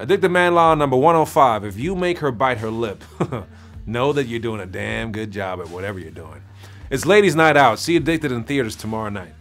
Addicted Man Law number 105, if you make her bite her lip, know that you're doing a damn good job at whatever you're doing. It's Ladies Night Out. See Addicted in theaters tomorrow night.